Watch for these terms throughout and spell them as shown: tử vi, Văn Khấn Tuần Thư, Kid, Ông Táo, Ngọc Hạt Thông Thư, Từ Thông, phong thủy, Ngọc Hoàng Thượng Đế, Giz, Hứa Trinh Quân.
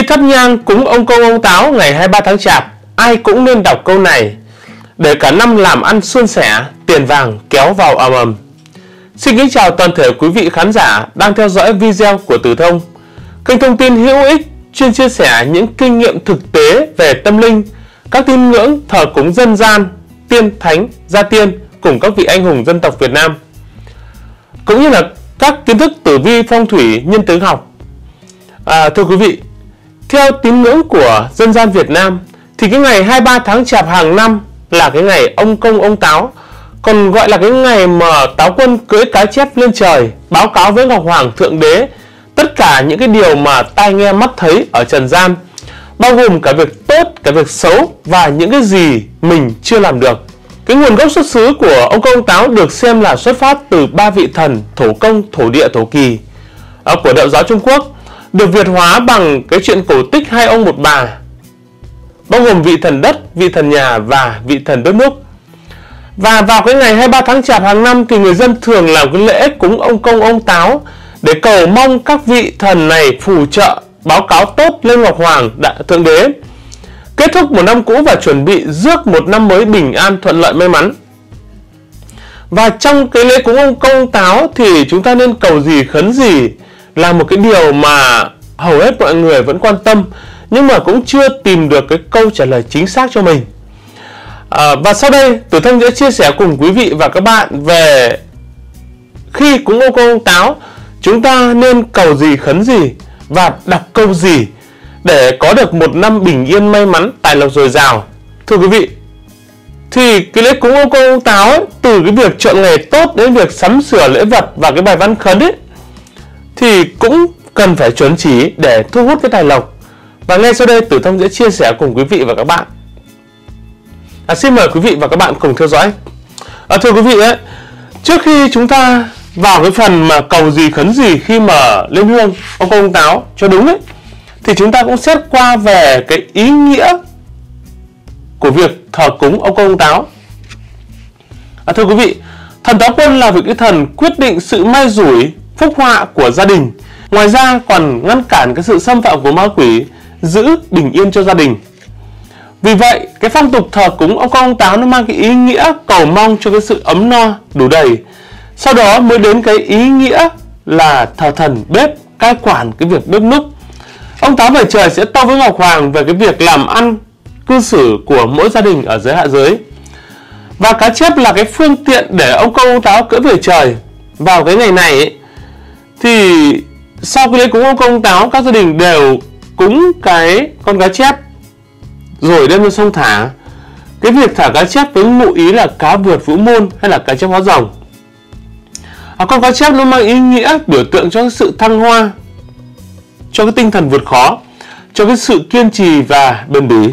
Khi thắp nhang cúng ông Công ông Táo ngày 23 tháng Chạp, ai cũng nên đọc câu này để cả năm làm ăn suôn sẻ, tiền vàng kéo vào ầm ầm. Xin kính chào toàn thể quý vị khán giả đang theo dõi video của Từ Thông, kênh thông tin hữu ích chuyên chia sẻ những kinh nghiệm thực tế về tâm linh, các tín ngưỡng thờ cúng dân gian, tiên thánh, gia tiên cùng các vị anh hùng dân tộc Việt Nam, cũng như là các kiến thức tử vi, phong thủy, nhân tướng học. Thưa quý vị, theo tín ngưỡng của dân gian Việt Nam thì cái ngày 23 tháng Chạp hàng năm là cái ngày ông Công ông Táo, còn gọi là cái ngày mà Táo Quân cưỡi cá chép lên trời báo cáo với Ngọc Hoàng Thượng Đế tất cả những cái điều mà tai nghe mắt thấy ở trần gian, bao gồm cả việc tốt, cả việc xấu và những cái gì mình chưa làm được. Cái nguồn gốc xuất xứ của ông Công ông Táo được xem là xuất phát từ ba vị thần Thổ Công, Thổ Địa, Thổ Kỳ của Đạo giáo Trung Quốc, được Việt hóa bằng cái chuyện cổ tích Hai Ông Một Bà, bao gồm vị thần đất, vị thần nhà và vị thần đốt nước. Và vào cái ngày 23 tháng Chạp hàng năm thì người dân thường làm cái lễ cúng ông Công ông Táo để cầu mong các vị thần này phù trợ, báo cáo tốt lên Ngọc Hoàng Thượng Đế, kết thúc một năm cũ và chuẩn bị rước một năm mới bình an, thuận lợi, may mắn. Và trong cái lễ cúng ông Công ông Táo thì chúng ta nên cầu gì, khấn gì là một cái điều mà hầu hết mọi người vẫn quan tâm, nhưng mà cũng chưa tìm được cái câu trả lời chính xác cho mình. Và sau đây Từ Thông sẽ chia sẻ cùng quý vị và các bạn về khi cúng ông Công ông Táo chúng ta nên cầu gì, khấn gì và đọc câu gì để có được một năm bình yên, may mắn, tài lộc dồi dào. Thưa quý vị, thì cái lễ cúng ông Công ông Táo ấy, từ cái việc chọn nghề tốt đến việc sắm sửa lễ vật và cái bài văn khấn ấy, thì cũng cần phải chuẩn chỉ để thu hút cái tài lộc. Và ngay sau đây Từ Thông sẽ chia sẻ cùng quý vị và các bạn. Xin mời quý vị và các bạn cùng theo dõi. Thưa quý vị ấy, trước khi chúng ta vào cái phần mà cầu gì, khấn gì khi mà lên hương ông Công ông Táo cho đúng ấy, thì chúng ta cũng xét qua về cái ý nghĩa của việc thờ cúng ông Công ông Táo. Thưa quý vị, thần Táo Quân là vị cái thần quyết định sự may rủi, phúc họa của gia đình. Ngoài ra còn ngăn cản cái sự xâm phạm của ma quỷ, giữ bình yên cho gia đình. Vì vậy, cái phong tục thờ cúng ông Công ông Táo nó mang cái ý nghĩa cầu mong cho cái sự ấm no, đủ đầy. Sau đó mới đến cái ý nghĩa là thờ thần bếp, cai quản cái việc bếp núc. Ông Táo về trời sẽ tâu với Ngọc Hoàng về cái việc làm ăn, cư xử của mỗi gia đình ở dưới hạ giới. Và cá chép là cái phương tiện để ông Công ông Táo cưỡi về trời. Vào cái ngày này ấy, thì sau cái lễ cúng ông Công ông Táo, các gia đình đều cúng cái con cá chép rồi đem lên sông thả. Cái việc thả cá chép với ngụ ý là cá vượt vũ môn hay là cá chép hóa rồng. Con cá chép luôn mang ý nghĩa biểu tượng cho sự thăng hoa, cho cái tinh thần vượt khó, cho cái sự kiên trì và bền bỉ.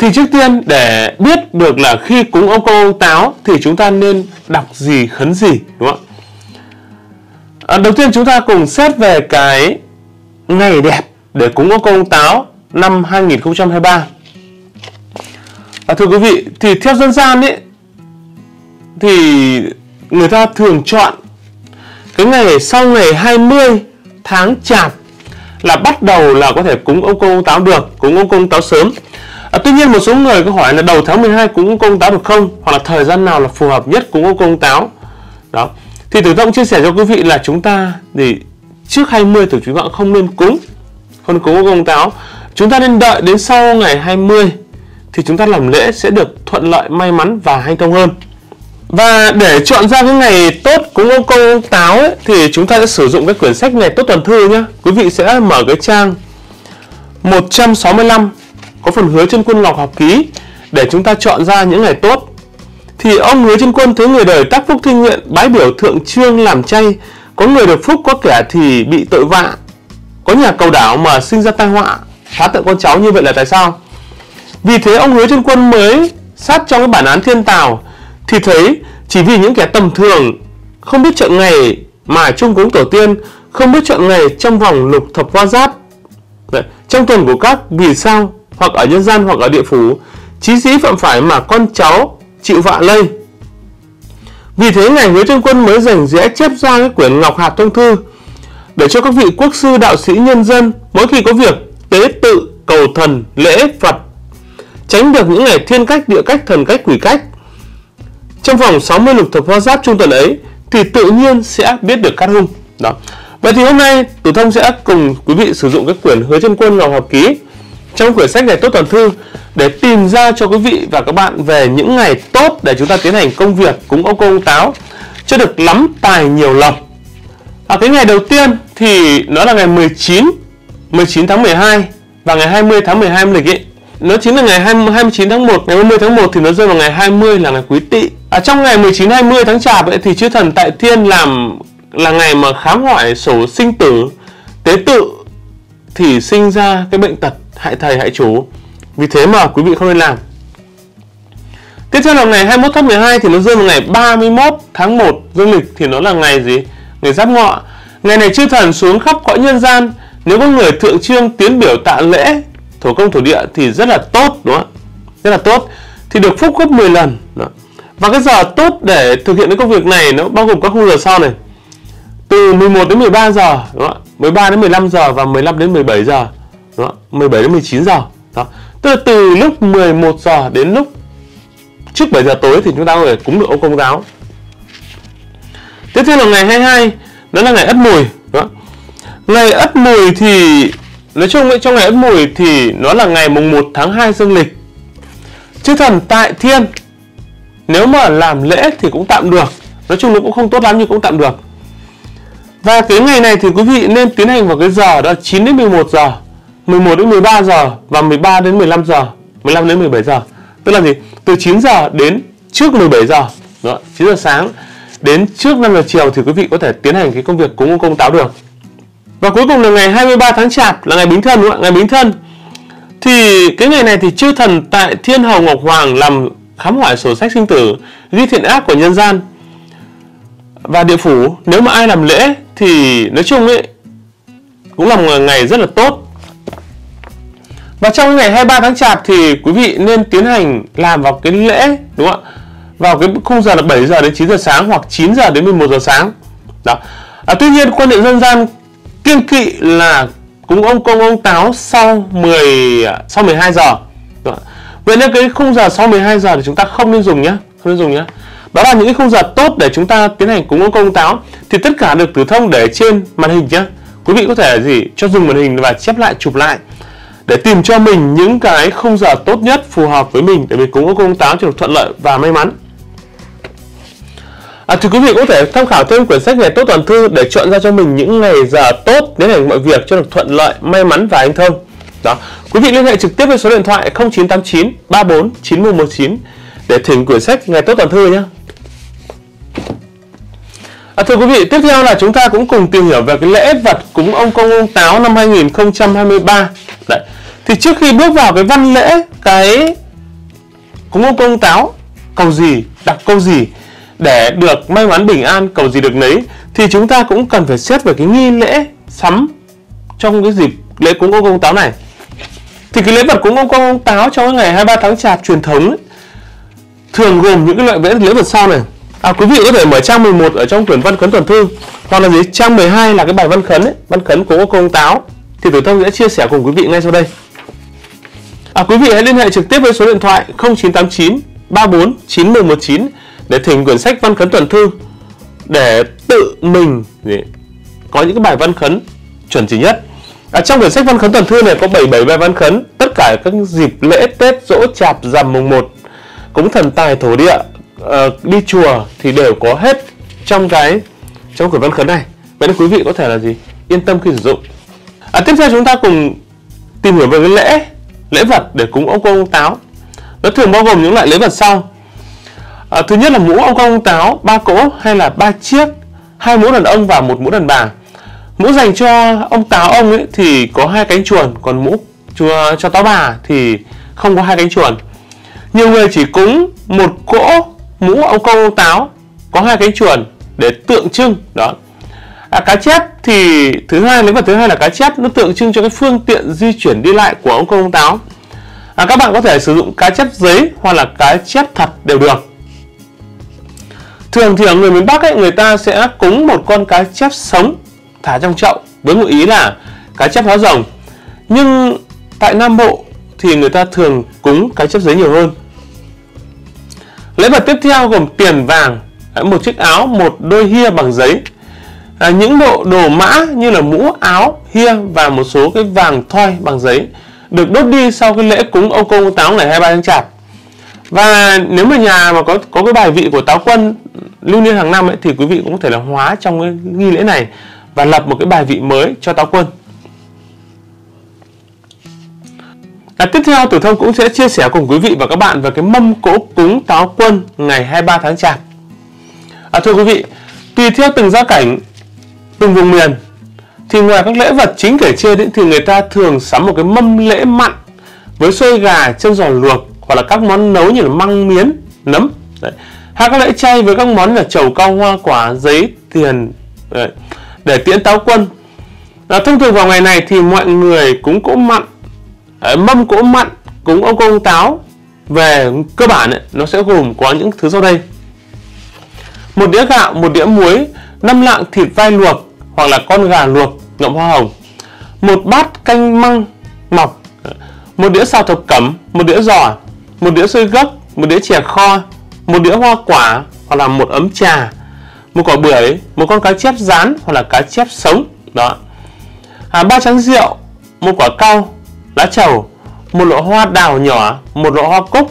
Thì trước tiên để biết được là khi cúng ông Công ông Táo thì chúng ta nên đọc gì, khấn gì, đúng không ạ? Đầu tiên chúng ta cùng xét về cái ngày đẹp để cúng ông Công ông Táo năm 2023. Thưa quý vị, thì theo dân gian ấy, thì người ta thường chọn cái ngày sau ngày 20 tháng Chạp là bắt đầu là có thể cúng ông Công ông Táo được, cúng ông Công ông Táo sớm. Tuy nhiên một số người có hỏi là đầu tháng 12 cúng ông Công ông Táo được không, hoặc là thời gian nào là phù hợp nhất cúng ông Công ông Táo. Đó, thì Từ Thông chia sẻ cho quý vị là chúng ta thì trước 20 thì chúng ta không nên cúng, không cúng ông Công ông Táo. Chúng ta nên đợi đến sau ngày 20 thì chúng ta làm lễ sẽ được thuận lợi, may mắn và hanh thông hơn. Và để chọn ra cái ngày tốt cúng ông Công ông Táo ấy, thì chúng ta sẽ sử dụng cái quyển sách Ngày Tốt Tuần Thư nhé. Quý vị sẽ mở cái trang 165 có phần Hứa Trinh Quân Ngọc Học Ký để chúng ta chọn ra những ngày tốt. Thì ông Hứa Trinh Quân thấy người đời tác phúc thinh nguyện, bái biểu thượng trương làm chay, có người được phúc, có kẻ thì bị tội vạ, có nhà cầu đảo mà sinh ra tai họa, phá tượng con cháu. Như vậy là tại sao? Vì thế ông Hứa Trinh Quân mới sát trong cái bản án Thiên Tào thì thấy chỉ vì những kẻ tầm thường không biết chọn ngày mà chung cúng tổ tiên, không biết chọn ngày trong vòng lục thập hoa giáp trong tuần của các vì sao, hoặc ở nhân gian hoặc ở địa phủ, chí sĩ phạm phải mà con cháu chịu vạ lây. Vì thế ngày Hứa Trinh Quân mới rảnh rẽ chép ra cái quyển Ngọc Hạt Thông Thư để cho các vị quốc sư, đạo sĩ, nhân dân mỗi khi có việc tế tự, cầu thần, lễ Phật, tránh được những ngày thiên cách, địa cách, thần cách, quỷ cách. Trong vòng 60 lục thập hoa giáp trung tuần ấy thì tự nhiên sẽ biết được cát hung đó. Vậy thì hôm nay Từ Thông sẽ cùng quý vị sử dụng cái quyển Hứa Trinh Quân Ngọc Học Ký trong quyển sách này tốt toàn thư để tìm ra cho quý vị và các bạn về những ngày tốt để chúng ta tiến hành công việc cúng ông Công ông Táo cho được lắm tài nhiều lộc. Cái ngày đầu tiên thì nó là ngày 19 tháng 12 và ngày 20 tháng 12 âm lịch ấy. Nó chính là ngày 29 tháng 1, ngày 30 tháng 1 thì nó rơi vào ngày 20 là ngày Quý Tỵ. Trong ngày 19-20 tháng Chạp ấy, thì chư thần tại thiên làm là ngày mà khám hỏi sổ sinh tử, tế tự thì sinh ra cái bệnh tật hại thầy hại chủ. Vì thế mà quý vị không nên làm. Tiếp theo là ngày 21 tháng 12 thì nó rơi vào ngày 31 tháng 1 dương lịch thì nó là ngày gì? Ngày Giáp Ngọ. Ngày này chư thần xuống khắp cõi nhân gian, nếu có người thượng chương tiến biểu tạ lễ thổ công thổ địa thì rất là tốt, đúng không ạ? Rất là tốt. Thì được phúc gấp 10 lần. Đó. Và cái giờ tốt để thực hiện cái công việc này nó bao gồm các khung giờ sau này. Từ 11 đến 13 giờ, đúng không ạ? 13 đến 15 giờ và 15 đến 17 giờ. Đúng không ạ? 17 đến 19 giờ. Đó. Tức là từ lúc 11 giờ đến lúc trước 7 giờ tối thì chúng ta có thể cúng được ông Công Táo. Tiếp theo là ngày 22, đó là ngày Ất Mùi. Đó. Ngày Ất Mùi thì nói chung trong ngày Ất Mùi thì nó là ngày mùng 1 tháng 2 dương lịch. Chư thần tại thiên nếu mà làm lễ thì cũng tạm được. Nói chung nó cũng không tốt lắm nhưng cũng tạm được. Và cái ngày này thì quý vị nên tiến hành vào cái giờ đó 9 đến 11 giờ, 11 đến 13 giờ và 13 đến 15 giờ, 15 đến 17 giờ. Tức là gì? Từ 9 giờ đến trước 17 giờ. Đó, 9 giờ sáng đến trước 5 giờ chiều thì quý vị có thể tiến hành cái công việc cúng ông Công Táo được. Và cuối cùng là ngày 23 tháng Chạp là ngày Bính Thân, đúng không ạ? Ngày Bính Thân thì cái ngày này thì chư thần tại thiên hầu Ngọc Hoàng làm khám hỏi sổ sách sinh tử, ghi thiện ác của nhân gian và địa phủ. Nếu mà ai làm lễ thì nói chung ấy cũng là một ngày rất là tốt. Và trong ngày 23 tháng Chạp thì quý vị nên tiến hành làm vào cái lễ, đúng không ạ? Vào cái khung giờ là 7 giờ đến 9 giờ sáng hoặc 9 giờ đến 11 giờ sáng. Đó. Tuy nhiên quan niệm dân gian kiêng kỵ là cúng ông Công ông Táo sau 12 giờ. Đó. Vậy nên cái khung giờ sau 12 giờ thì chúng ta không nên dùng nhé, không nên dùng nhé. Đó là những cái khung giờ tốt để chúng ta tiến hành cúng ông Công ông Táo thì tất cả được Từ Thông để trên màn hình nhé. Quý vị có thể cho dùng màn hình và chép lại, chụp lại để tìm cho mình những cái khung giờ tốt nhất phù hợp với mình để mình cúng ông Công ông Táo cho được thuận lợi và may mắn. Thì quý vị có thể tham khảo thêm quyển sách Ngày Tốt Toàn Thư để chọn ra cho mình những ngày giờ tốt để làm mọi việc cho được thuận lợi, may mắn và hanh thông. Đó. Quý vị liên hệ trực tiếp với số điện thoại 0989 34 9119 để thỉnh quyển sách Ngày Tốt Toàn Thư nhé. Thưa quý vị, tiếp theo là chúng ta cũng cùng tìm hiểu về cái lễ vật cúng ông Công ông Táo năm 2023. Đấy. Thì trước khi bước vào cái văn lễ, cái cúng ông Công ông Táo cầu gì, đặt câu gì để được may mắn bình an, cầu gì được nấy, thì chúng ta cũng cần phải xét về cái nghi lễ sắm trong cái dịp lễ cúng ông Công ông Táo này. Thì cái lễ vật cúng ông Công ông Táo trong ngày 23 tháng Chạp truyền thống ấy, thường gồm những cái loại lễ vật sau này. Quý vị có thể mở trang 11 ở trong quyển Văn Khấn Tuần Thư hoặc là trang 12 là cái bài Văn Khấn ấy, Văn Khấn cúng ông Công ông Táo thì Từ Thông sẽ chia sẻ cùng quý vị ngay sau đây. Quý vị hãy liên hệ trực tiếp với số điện thoại 0989 34 9119 để thỉnh quyển sách Văn Khấn Tuần Thư để tự mình có những cái bài văn khấn chuẩn chỉ nhất. Trong quyển sách Văn Khấn Tuần Thư này có 77 bài văn khấn tất cả các dịp lễ Tết, Dỗ, Chạp, Rằm, mùng 1, cúng thần tài thổ địa, đi chùa thì đều có hết trong quyển văn khấn này. Vậy nên quý vị có thể yên tâm khi sử dụng. Tiếp theo chúng ta cùng tìm hiểu về cái lễ vật để cúng ông Công ông Táo. Nó thường bao gồm những loại lễ vật sau. Thứ nhất là mũ ông Công ông Táo 3 cỗ hay là 3 chiếc, 2 mũ đàn ông và 1 mũ đàn bà. Mũ dành cho ông Táo ông ấy thì có 2 cánh chuồn, còn mũ cho Táo bà thì không có 2 cánh chuồn. Nhiều người chỉ cúng 1 cỗ mũ ông Công ông Táo có 2 cánh chuồn để tượng trưng đó. Cá chép thì lễ vật thứ hai là cá chép, nó tượng trưng cho cái phương tiện di chuyển đi lại của ông Công ông Táo. Các bạn có thể sử dụng cá chép giấy hoặc là cá chép thật đều được. Thường thì ở người miền Bắc ấy, người ta sẽ cúng một con cá chép sống thả trong chậu với ngụ ý là cá chép hóa rồng. Nhưng Tại Nam Bộ thì người ta thường cúng cái chấp giấy nhiều hơn. Lễ vật tiếp theo gồm tiền vàng, một chiếc áo, một đôi hia bằng giấy, những bộ đồ mã như là mũ, áo, hia và một số cái vàng thoi bằng giấy được đốt đi sau cái lễ cúng ông Công ông Táo ngày 23 tháng Chạp. Và nếu mà nhà mà có cái bài vị của Táo Quân lưu niên hàng năm ấy, thì quý vị cũng có thể là hóa trong cái nghi lễ này và lập một cái bài vị mới cho Táo Quân. Tiếp theo Từ Thông cũng sẽ chia sẻ cùng quý vị và các bạn về cái mâm cỗ cúng Táo Quân ngày 23 tháng Chạp. Thưa quý vị, tùy theo từng gia cảnh, từng vùng miền thì ngoài các lễ vật chính kể trên thì người ta thường sắm một cái mâm lễ mặn với xôi gà, chân giò luộc hoặc là các món nấu như là măng miến, nấm. Đấy. Hay các lễ chay với các món là trầu cau, hoa quả, giấy, tiền. Đấy. Để tiễn Táo Quân. Thông thường vào ngày này thì mọi người cúng cỗ mặn. Mâm cỗ mặn cúng ông Công ông Táo về cơ bản ấy, nó sẽ gồm có những thứ sau đây: một đĩa gạo, một đĩa muối, 5 lạng thịt vai luộc hoặc là con gà luộc ngậm hoa hồng, một bát canh măng mọc, một đĩa xào thập cẩm, một đĩa giò, một đĩa xôi gấc, một đĩa chè kho, một đĩa hoa quả hoặc là một ấm trà, một quả bưởi, một con cá chép rán hoặc là cá chép sống đó, 3 chén rượu, một quả cau lá trầu, một lọ hoa đào nhỏ, một lọ hoa cúc,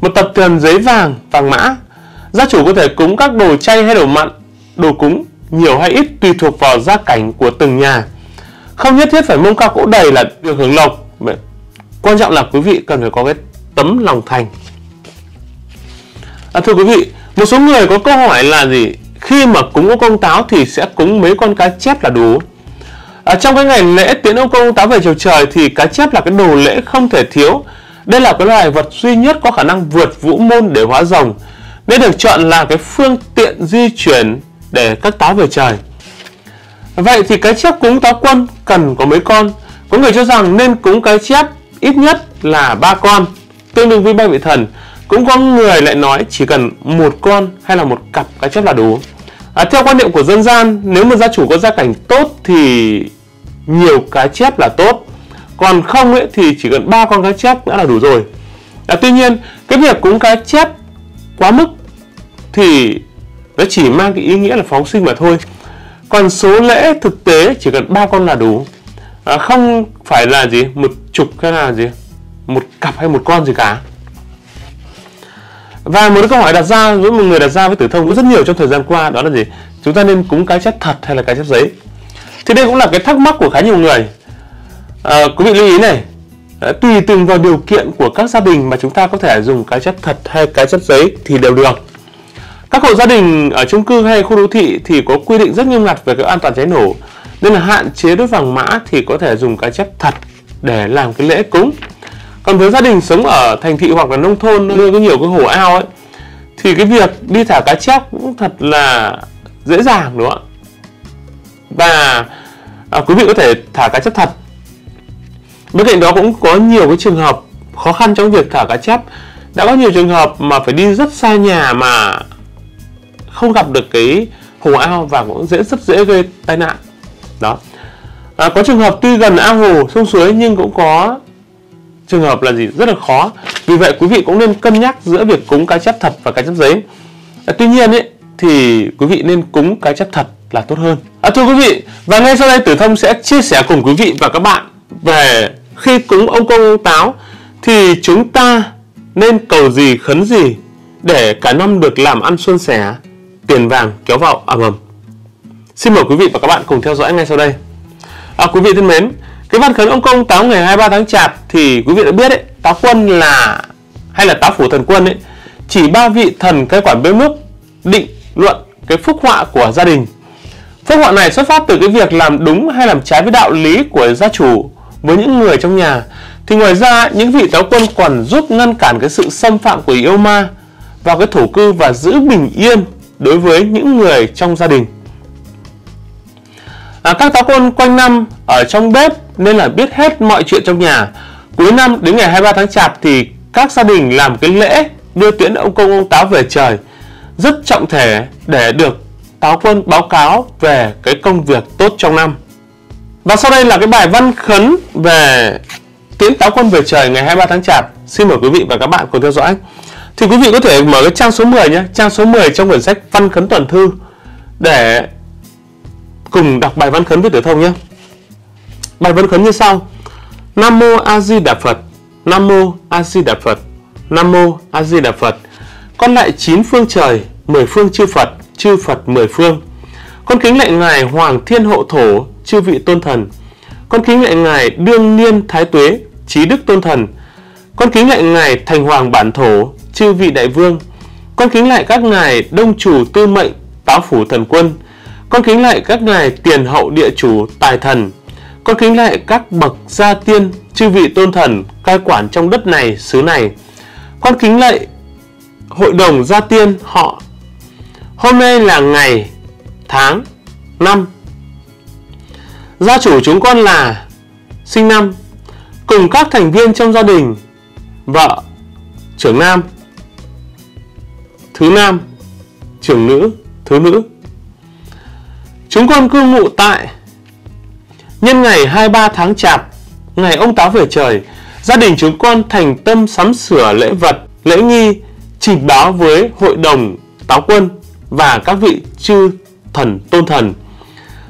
một tập tiền giấy vàng, vàng mã. Gia chủ có thể cúng các đồ chay hay đồ mặn, đồ cúng nhiều hay ít tùy thuộc vào gia cảnh của từng nhà. Không nhất thiết phải mông cao cỗ đầy là được hưởng lộc. Quan trọng là quý vị cần phải có cái tấm lòng thành. Thưa quý vị, một số người có câu hỏi là gì? Khi mà cúng ông Công Táo thì sẽ cúng mấy con cá chép là đủ? Trong cái ngày lễ tiễn ông Công ông Táo về chiều trời thì cá chép là cái đồ lễ không thể thiếu. Đây là cái loài vật duy nhất có khả năng vượt vũ môn để hóa rồng, nên được chọn là cái phương tiện di chuyển để các táo về trời. Vậy thì cá chép cúng Táo Quân cần có mấy con? Có người cho rằng nên cúng cá chép ít nhất là 3 con, tương đương với 3 vị thần. Cũng có người lại nói chỉ cần một con hay là một cặp cá chép là đủ. Theo quan niệm của dân gian, nếu mà gia chủ có gia cảnh tốt thì nhiều cá chép là tốt, còn không ấy, thì chỉ cần 3 con cá chép đã là đủ rồi. Tuy nhiên, cái việc cúng cá chép quá mức thì nó chỉ mang cái ý nghĩa là phóng sinh mà thôi. Còn số lễ thực tế chỉ cần 3 con là đủ, không phải là gì một chục hay là gì một cặp hay một con gì cả. Và một câu hỏi đặt ra với một người đặt ra với Tử Thông cũng rất nhiều trong thời gian qua, đó là gì? Chúng ta nên cúng cá chép thật hay là cá chép giấy? Thì đây cũng là cái thắc mắc của khá nhiều người. Quý vị lưu ý này, tùy từng vào điều kiện của các gia đình mà chúng ta có thể dùng cá chép thật hay cá chép giấy thì đều được. Các hộ gia đình ở chung cư hay khu đô thị thì có quy định rất nghiêm ngặt về cái an toàn cháy nổ, nên là hạn chế đốt vàng mã thì có thể dùng cá chép thật để làm cái lễ cúng. Còn với gia đình sống ở thành thị hoặc là nông thôn nơi có nhiều cái hồ ao ấy, thì cái việc đi thả cá chép cũng thật là dễ dàng, đúng không ạ? Và quý vị có thể thả cá chép thật. Bên cạnh đó cũng có nhiều cái trường hợp khó khăn trong việc thả cá chép. Đã có nhiều trường hợp mà phải đi rất xa nhà mà không gặp được cái hồ ao và cũng rất dễ gây tai nạn đó. Có trường hợp tuy gần ao hồ sông suối nhưng cũng có trường hợp là gì rất là khó. Vì vậy quý vị cũng nên cân nhắc giữa việc cúng cá chép thật và cá chép giấy. Tuy nhiên ấy, thì quý vị nên cúng cá chép thật là tốt hơn. Thưa quý vị, và ngay sau đây Tử Thông sẽ chia sẻ cùng quý vị và các bạn về khi cúng ông Công ông Táo thì chúng ta nên cầu gì khấn gì để cả năm được làm ăn suôn sẻ, tiền vàng kéo vào ầm ầm. Xin mời quý vị và các bạn cùng theo dõi ngay sau đây. Quý vị thân mến, cái văn khấn ông Công Táo ngày 23 tháng Chạp thì quý vị đã biết đấy, Táo Quân là hay là Táo Phủ Thần Quân ấy, chỉ 3 vị thần cai quản bếp núc định luận cái phúc họa của gia đình. Phúc họa này xuất phát từ cái việc làm đúng hay làm trái với đạo lý của gia chủ với những người trong nhà. Thì ngoài ra những vị Táo Quân còn giúp ngăn cản cái sự xâm phạm của yêu ma vào cái thổ cư và giữ bình yên đối với những người trong gia đình. Các Táo Quân quanh năm ở trong bếp nên là biết hết mọi chuyện trong nhà. Cuối năm đến ngày 23 tháng Chạp thì các gia đình làm cái lễ đưa tiễn ông Công ông Táo về trời rất trọng thể để được Táo Quân báo cáo về cái công việc tốt trong năm. Và sau đây là cái bài văn khấn về Tiễn Táo Quân Về Trời ngày 23 tháng Chạp. Xin mời quý vị và các bạn cùng theo dõi. Thì quý vị có thể mở cái trang số 10 nhé, trang số 10 trong quyển sách Văn Khấn Tuần Thư để cùng đọc bài Văn Khấn với Từ Thông nhé. Bài Văn Khấn như sau: Nam Mô A Di Đà Phật, Nam Mô A Di Đà Phật, Nam Mô A Di Đà Phật. Con lại 9 phương trời, 10 phương chư Phật, chư Phật 10 phương. Con kính lạy Ngài Hoàng Thiên Hộ Thổ, chư vị tôn thần. Con kính lạy Ngài Đương Niên Thái Tuế, Trí Đức tôn thần. Con kính lạy Ngài Thành Hoàng Bản Thổ, chư vị đại vương. Con kính lạy các ngài Đông Chủ Tư Mệnh, Táo Phủ Thần Quân. Con kính lạy các ngài Tiền Hậu Địa Chủ, Tài Thần. Con kính lạy các bậc gia tiên, chư vị tôn thần cai quản trong đất này, xứ này. Con kính lạy hội đồng gia tiên họ. Hôm nay là ngày tháng năm, gia chủ chúng con là sinh năm, cùng các thành viên trong gia đình: vợ, trưởng nam, thứ nam, trưởng nữ, thứ nữ. Chúng con cư ngụ tại nhân ngày 23 tháng Chạp, ngày ông Táo về trời. Gia đình chúng con thành tâm sắm sửa lễ vật, lễ nghi, trình báo với hội đồng Táo Quân và các vị chư thần tôn thần.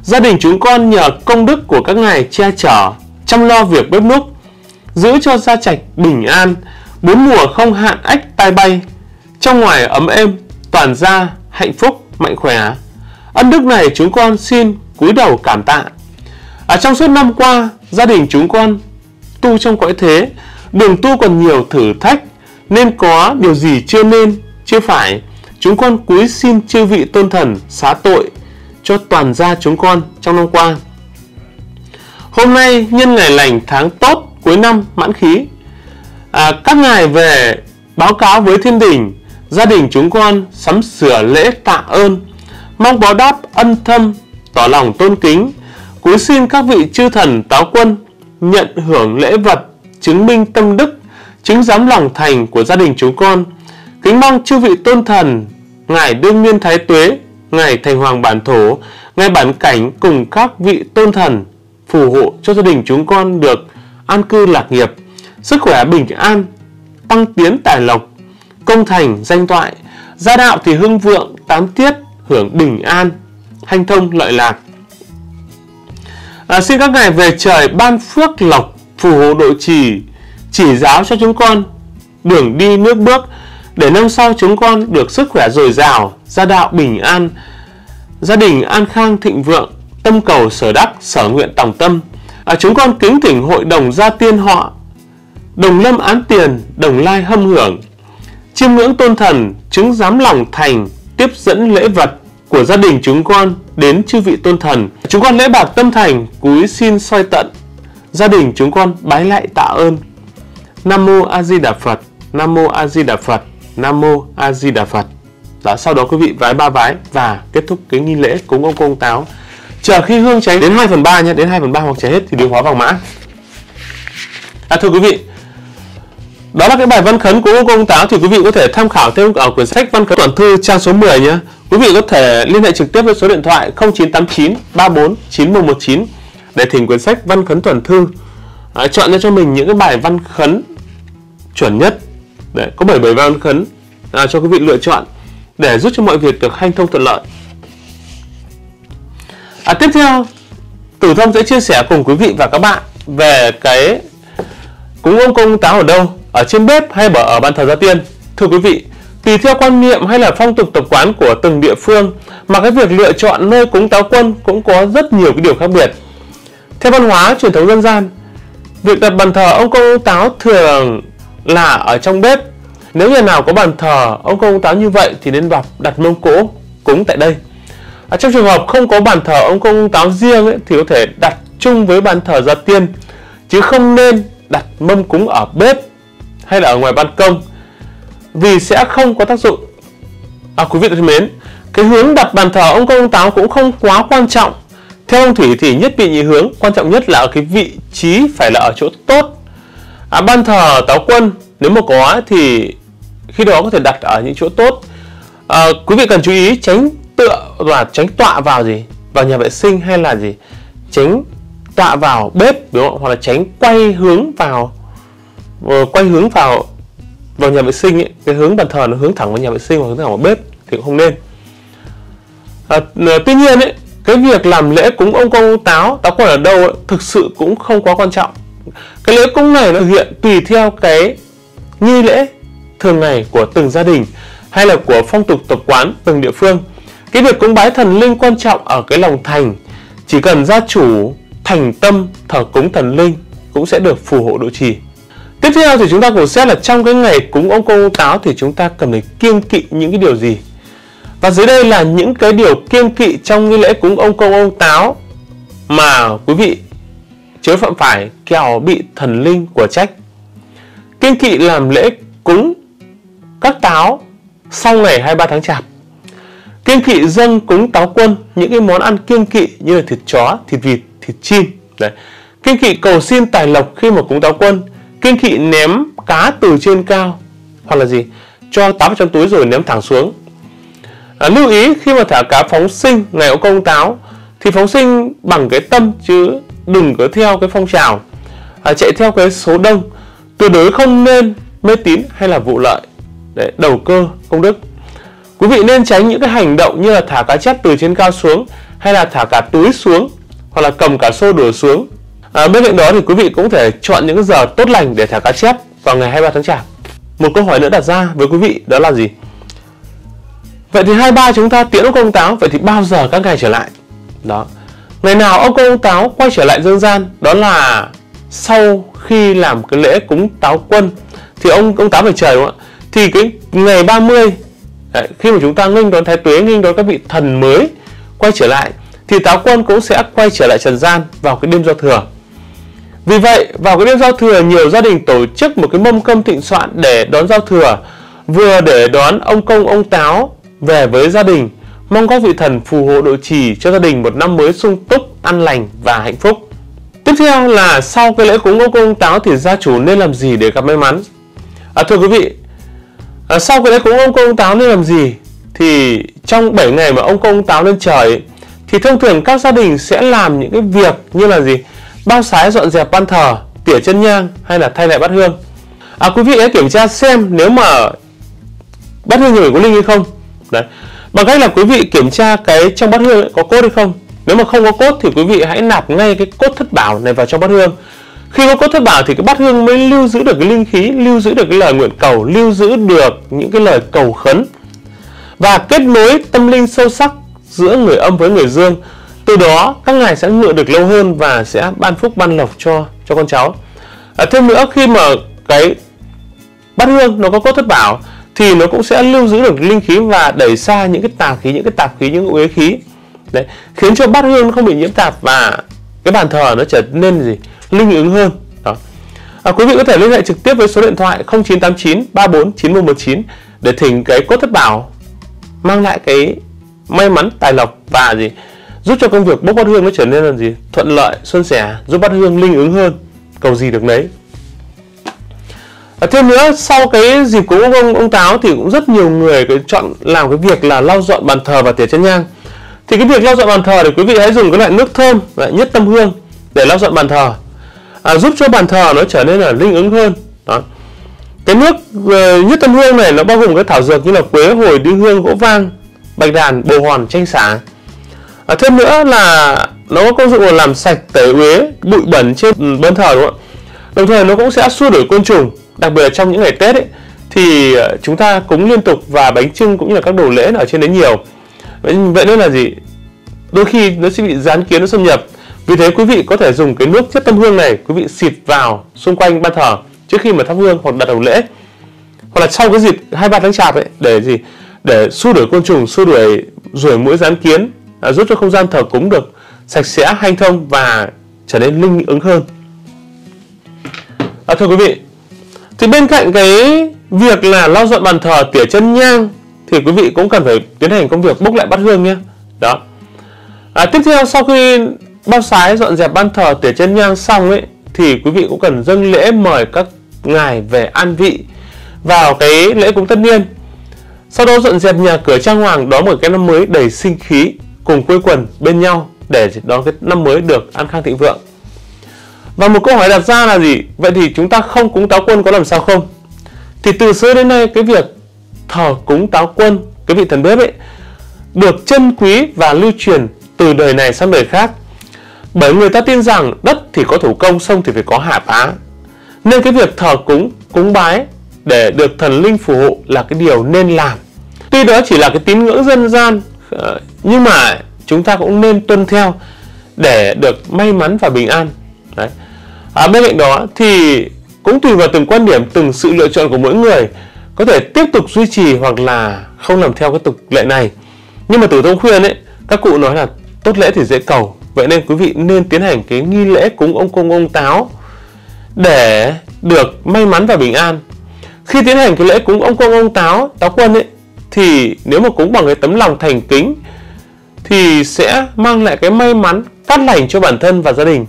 Gia đình chúng con nhờ công đức của các ngài che chở, chăm lo việc bếp núc, giữ cho gia trạch bình an, bốn mùa không hạn ách tai bay, trong ngoài ấm êm, toàn gia hạnh phúc mạnh khỏe. Ân đức này chúng con xin cúi đầu cảm tạ. Trong suốt năm qua, gia đình chúng con tu trong cõi thế, đường tu còn nhiều thử thách, nên có điều gì chưa nên, chưa phải, chúng con cúi xin chư vị tôn thần xá tội cho toàn gia chúng con trong năm qua. Hôm nay nhân ngày lành tháng tốt cuối năm mãn khí, các ngài về báo cáo với thiên đình. Gia đình chúng con sắm sửa lễ tạ ơn, mong báo đáp ân thâm, tỏ lòng tôn kính. Cúi xin các vị chư thần Táo Quân nhận hưởng lễ vật, chứng minh tâm đức, chứng giám lòng thành của gia đình chúng con. Kính mong chư vị tôn thần, ngài Đương Nguyên Thái Tuế, ngài Thành Hoàng Bản Thổ, ngài Bản Cảnh cùng các vị tôn thần phù hộ cho gia đình chúng con được an cư lạc nghiệp, sức khỏe bình an, tăng tiến tài lộc, công thành danh toại, gia đạo thì hưng vượng, tám tiết hưởng bình an, hanh thông lợi lạc. Xin các ngài về trời ban phước lộc, phù hộ độ trì, chỉ giáo cho chúng con đường đi nước bước, để năm sau chúng con được sức khỏe dồi dào, gia đạo bình an, gia đình an khang thịnh vượng, tâm cầu sở đắc, sở nguyện tòng tâm. Chúng con kính thỉnh hội đồng gia tiên họ Đồng Lâm án tiền, Đồng Lai hâm hưởng, chiêm ngưỡng tôn thần, chứng giám lòng thành, tiếp dẫn lễ vật của gia đình chúng con đến chư vị tôn thần. Chúng con lễ bạc tâm thành, cúi xin soi tận. Gia đình chúng con bái lại tạ ơn. Nam Mô A Di Đà Phật, Nam Mô A Di Đà Phật, Nam Mô A Di Đà Phật. Đó, sau đó quý vị vái ba vái và kết thúc cái nghi lễ cúng ông công táo. Chờ khi hương cháy đến 2/3 nhé, đến 2/3 hoặc cháy hết thì điều hóa vàng mã. Thưa quý vị, đó là cái bài Văn Khấn của ông Táo, thì quý vị có thể tham khảo thêm ở quyển sách Văn Khấn Tuần Thư trang số 10 nhé. Quý vị có thể liên hệ trực tiếp với số điện thoại 0989 34 9119 để thỉnh quyển sách Văn Khấn Tuần Thư. Chọn ra cho mình những cái bài văn khấn chuẩn nhất. Đấy, có 77 bài văn khấn cho quý vị lựa chọn để giúp cho mọi việc được hanh thông thuận lợi. Tiếp theo, Từ Thông sẽ chia sẻ cùng quý vị và các bạn về cái cúng ông công táo ở đâu, ở trên bếp hay ở bàn thờ gia tiên. Thưa quý vị, tùy theo quan niệm hay là phong tục tập quán của từng địa phương mà cái việc lựa chọn nơi cúng táo quân cũng có rất nhiều cái điều khác biệt. Theo văn hóa truyền thống dân gian, việc đặt bàn thờ ông công táo thường là ở trong bếp. Nếu nhà nào có bàn thờ ông công táo như vậy thì nên đặt mông cỗ cúng tại đây. Trong trường hợp không có bàn thờ ông công táo riêng thì có thể đặt chung với bàn thờ gia tiên, chứ không nên đặt mâm cúng ở bếp hay là ở ngoài ban công vì sẽ không có tác dụng. Quý vị thân mến, cái hướng đặt bàn thờ ông công táo cũng không quá quan trọng. Theo phong thủy thì nhất vị nhị hướng, quan trọng nhất là ở cái vị trí phải là ở chỗ tốt. Ban thờ táo quân nếu mà có thì khi đó có thể đặt ở những chỗ tốt. Quý vị cần chú ý tránh tựa và tránh tọa vào gì, vào nhà vệ sinh hay là gì, tránh tọa vào bếp, đúng không? Hoặc là tránh quay hướng vào quay hướng vào nhà vệ sinh ấy, cái hướng bàn thờ nó hướng thẳng vào nhà vệ sinh và hướng thẳng vào bếp thì cũng không nên. Tuy nhiên ấy, cái việc làm lễ cúng ông công ông Táo Quân ở đâu ấy, thực sự cũng không quá quan trọng. Cái lễ cúng này nó thực hiện tùy theo cái nghi lễ thường ngày của từng gia đình hay là của phong tục tập quán từng địa phương. Cái việc cúng bái thần linh quan trọng ở cái lòng thành, chỉ cần gia chủ thành tâm thờ cúng thần linh cũng sẽ được phù hộ độ trì. Tiếp theo thì chúng ta cùng xét là trong cái ngày cúng ông công ông Táo thì chúng ta cần phải kiêng kỵ những cái điều gì. Và dưới đây là những cái điều kiêng kỵ trong cái lễ cúng ông công ông Táo mà quý vị chớ phạm phải, kẻo bị thần linh của trách. Kiêng kỵ làm lễ cúng các táo sau ngày 23 tháng Chạp. Kiêng kỵ dâng cúng táo quân những cái món ăn kiêng kỵ như là thịt chó, thịt vịt, thịt chim. Đấy. Kiêng kỵ cầu xin tài lộc khi mà cúng táo quân. Kiêng kỵ ném cá từ trên cao hoặc là gì, cho táo trong túi rồi ném thẳng xuống. Lưu ý khi mà thả cá phóng sinh ngày ông công táo thì phóng sinh bằng cái tâm chứ đừng có theo cái phong trào, chạy theo cái số đông. Tuyệt đối không nên mê tín hay là vụ lợi để đầu cơ công đức. Quý vị nên tránh những cái hành động như là thả cá chép từ trên cao xuống hay là thả cả túi xuống hoặc là cầm cả xô đổ xuống. Bên cạnh đó thì quý vị cũng có thể chọn những giờ tốt lành để thả cá chép vào ngày 23 tháng Chạp. Một câu hỏi nữa đặt ra với quý vị đó là gì? Vậy thì 23 chúng ta tiễn ông công táo, vậy thì bao giờ các ngài trở lại? Đó, ngày nào ông công táo quay trở lại dương gian đó là sau khi làm cái lễ cúng táo quân thì ông táo về trời, đúng không ạ? Thì cái ngày 30 đấy, khi mà chúng ta nghênh đón Thái Tuế, nghênh đón các vị thần mới quay trở lại thì táo quân cũng sẽ quay trở lại trần gian vào cái đêm giao thừa. Vì vậy vào cái đêm giao thừa, nhiều gia đình tổ chức một cái mâm cơm thịnh soạn để đón giao thừa, vừa để đón ông công ông táo về với gia đình, mong các vị thần phù hộ độ trì cho gia đình một năm mới sung túc, an lành và hạnh phúc. Tiếp theo là sau cái lễ cúng ông công ông táo thì gia chủ nên làm gì để gặp may mắn? Thưa quý vị, sau cái lễ cúng ông công ông táo nên làm gì? Thì trong 7 ngày mà ông công ông táo lên trời thì thông thường các gia đình sẽ làm những cái việc như là gì? Bao sái, dọn dẹp ban thờ, tỉa chân nhang hay là thay lại bát hương. Quý vị hãy kiểm tra xem nếu mà bát hương nhà mình có linh hay không. Đấy. Bằng cách là quý vị kiểm tra cái trong bát hương có cốt hay không. Nếu mà không có cốt thì quý vị hãy nạp ngay cái cốt thất bảo này vào trong bát hương. Khi có cốt thất bảo thì cái bát hương mới lưu giữ được cái linh khí, lưu giữ được cái lời nguyện cầu, lưu giữ được những cái lời cầu khấn và kết nối tâm linh sâu sắc giữa người âm với người dương. Từ đó các ngài sẽ ngự được lâu hơn và sẽ ban phúc ban lộc cho con cháu. Thêm nữa, khi mà cái bát hương nó có cốt thất bảo thì nó cũng sẽ lưu giữ được linh khí và đẩy xa những cái tà khí, những cái tạp khí, những cái uế khí. Đấy, khiến cho bát hương nó không bị nhiễm tạp và cái bàn thờ nó trở nên gì? Linh ứng hơn. Đó. Quý vị có thể liên hệ trực tiếp với số điện thoại 0989 34 9119 để thỉnh cái cốt thất bảo mang lại cái may mắn, tài lộc và gì? Giúp cho công việc bốc bát hương nó trở nên là gì? Thuận lợi, suôn sẻ, giúp bát hương linh ứng hơn, cầu gì được nấy. Thêm nữa, sau cái dịp cúng ông táo thì cũng rất nhiều người chọn làm cái việc là lau dọn bàn thờ và tỉa chân nhang. Thì cái việc lau dọn bàn thờ thì quý vị hãy dùng cái loại nước thơm nhất tâm hương để lau dọn bàn thờ, giúp cho bàn thờ nó trở nên là linh ứng hơn. Đó. Cái nước nhất tâm hương này nó bao gồm các thảo dược như là quế, hồi, đinh hương, gỗ vang, bạch đàn, bồ hòn, chanh xả. Thêm nữa là nó có công dụng là làm sạch tẩy uế, bụi bẩn trên bàn thờ, đúng không ạ? Đồng thời nó cũng sẽ xua đuổi côn trùng. Đặc biệt là trong những ngày Tết ấy, thì chúng ta cúng liên tục và bánh chưng cũng như là các đồ lễ ở trên đấy nhiều. Vậy nên là gì? Đôi khi nó sẽ bị gián kiến, nó xâm nhập. Vì thế quý vị có thể dùng cái nước chất tâm hương này, quý vị xịt vào xung quanh ban thờ trước khi mà thắp hương hoặc đặt đầu lễ, hoặc là sau cái dịp 23 tháng Chạp ấy, để gì? Để xua đuổi côn trùng, xua đuổi ruồi muỗi, gián kiến, giúp cho không gian thờ cúng được sạch sẽ, hanh thông và trở nên linh ứng hơn. Thưa quý vị, thì bên cạnh cái việc là lau dọn bàn thờ, tỉa chân nhang thì quý vị cũng cần phải tiến hành công việc bốc lại bát hương nhé. Đó. Tiếp theo, sau khi bao sái, dọn dẹp ban thờ, tỉa chân nhang xong ấy thì quý vị cũng cần dâng lễ mời các ngài về an vị vào cái lễ cúng tất niên. Sau đó dọn dẹp nhà cửa trang hoàng, đón một cái năm mới đầy sinh khí, cùng quây quần bên nhau để đón cái năm mới được an khang thịnh vượng. Và một câu hỏi đặt ra là gì? Vậy thì chúng ta không cúng táo quân có làm sao không? Thì từ xưa đến nay cái việc thờ cúng táo quân, cái vị thần bếp ấy, được chân quý và lưu truyền từ đời này sang đời khác. Bởi người ta tin rằng đất thì có thủ công, sông thì phải có hạ phá. Nên cái việc thờ cúng, cúng bái để được thần linh phù hộ là cái điều nên làm. Tuy đó chỉ là cái tín ngưỡng dân gian, nhưng mà chúng ta cũng nên tuân theo để được may mắn và bình an. Đấy. Bên cạnh đó thì cũng tùy vào từng quan điểm, từng sự lựa chọn của mỗi người, có thể tiếp tục duy trì hoặc là không làm theo cái tục lệ này. Nhưng mà Từ Thông khuyên ấy, các cụ nói là tốt lễ thì dễ cầu. Vậy nên quý vị nên tiến hành cái nghi lễ cúng ông Công, ông Táo để được may mắn và bình an. Khi tiến hành cái lễ cúng ông Công, ông Táo, Táo Quân ấy, thì nếu mà cúng bằng cái tấm lòng thành kính thì sẽ mang lại cái may mắn phát lành cho bản thân và gia đình.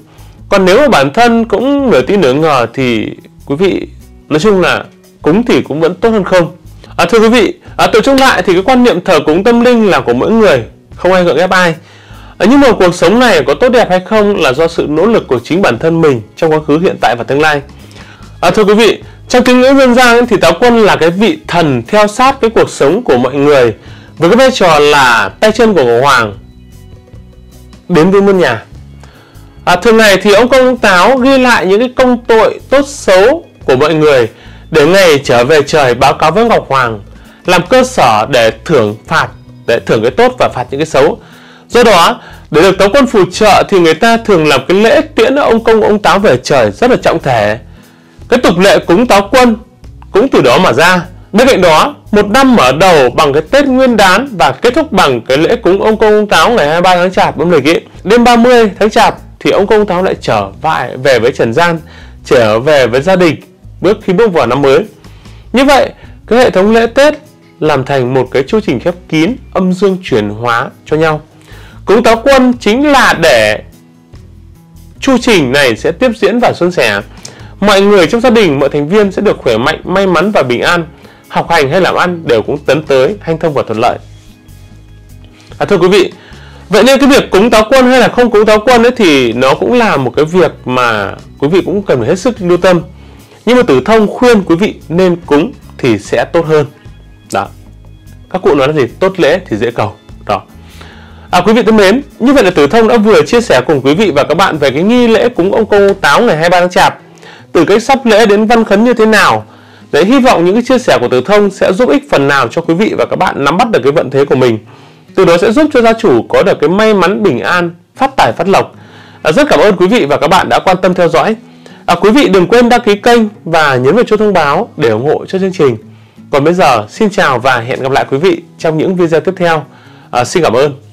Còn nếu mà bản thân cũng nửa tin nửa ngờ thì quý vị nói chung là cúng thì cũng vẫn tốt hơn không. Thưa quý vị, tự chung lại thì cái quan niệm thờ cúng tâm linh là của mỗi người, không ai gượng ép ai. Nhưng mà cuộc sống này có tốt đẹp hay không là do sự nỗ lực của chính bản thân mình trong quá khứ, hiện tại và tương lai. Thưa quý vị, trong tín ngưỡng dân gian thì Táo Quân là cái vị thần theo sát cái cuộc sống của mọi người, với cái vai trò là tay chân của Ngọc Hoàng đến với muôn nhà. Thường ngày thì ông Công, ông Táo ghi lại những cái công tội tốt xấu của mọi người để ngày trở về trời báo cáo với Ngọc Hoàng, làm cơ sở để thưởng phạt, để thưởng cái tốt và phạt những cái xấu. Do đó, để được Táo Quân phù trợ thì người ta thường làm cái lễ tiễn ông Công, ông Táo về trời rất là trọng thể. Cái tục lệ cúng Táo Quân cũng từ đó mà ra. Bên cạnh đó, một năm mở đầu bằng cái Tết Nguyên Đán và kết thúc bằng cái lễ cúng ông Công, ông Táo ngày 23 tháng Chạp âm lịch ấy. Đêm 30 tháng Chạp thì ông Công, ông Táo lại trở về với trần gian, trở về với gia đình bước khi bước vào năm mới. Như vậy, cái hệ thống lễ Tết làm thành một cái chu trình khép kín, âm dương chuyển hóa cho nhau. Cúng Táo Quân chính là để chu trình này sẽ tiếp diễn và suôn sẻ. Mọi người trong gia đình, mọi thành viên sẽ được khỏe mạnh, may mắn và bình an. Học hành hay làm ăn đều cũng tấn tới, hanh thông và thuận lợi. Thưa quý vị, vậy nên cái việc cúng Táo Quân hay là không cúng Táo Quân ấy thì nó cũng là một cái việc mà quý vị cũng cần phải hết sức lưu tâm. Nhưng mà Từ Thông khuyên quý vị nên cúng thì sẽ tốt hơn. Đó. Các cụ nói là gì? Tốt lễ thì dễ cầu. Đó. Quý vị thân mến, như vậy là Từ Thông đã vừa chia sẻ cùng quý vị và các bạn về cái nghi lễ cúng ông Công, ông Táo ngày 23 tháng Chạp, từ cách sắp lễ đến văn khấn như thế nào. Đấy, hy vọng những cái chia sẻ của Từ Thông sẽ giúp ích phần nào cho quý vị và các bạn nắm bắt được cái vận thế của mình, từ đó sẽ giúp cho gia chủ có được cái may mắn, bình an, phát tài, phát lộc. Rất cảm ơn quý vị và các bạn đã quan tâm theo dõi. Quý vị đừng quên đăng ký kênh và nhấn vào chuông thông báo để ủng hộ cho chương trình. Còn bây giờ, xin chào và hẹn gặp lại quý vị trong những video tiếp theo. Xin cảm ơn.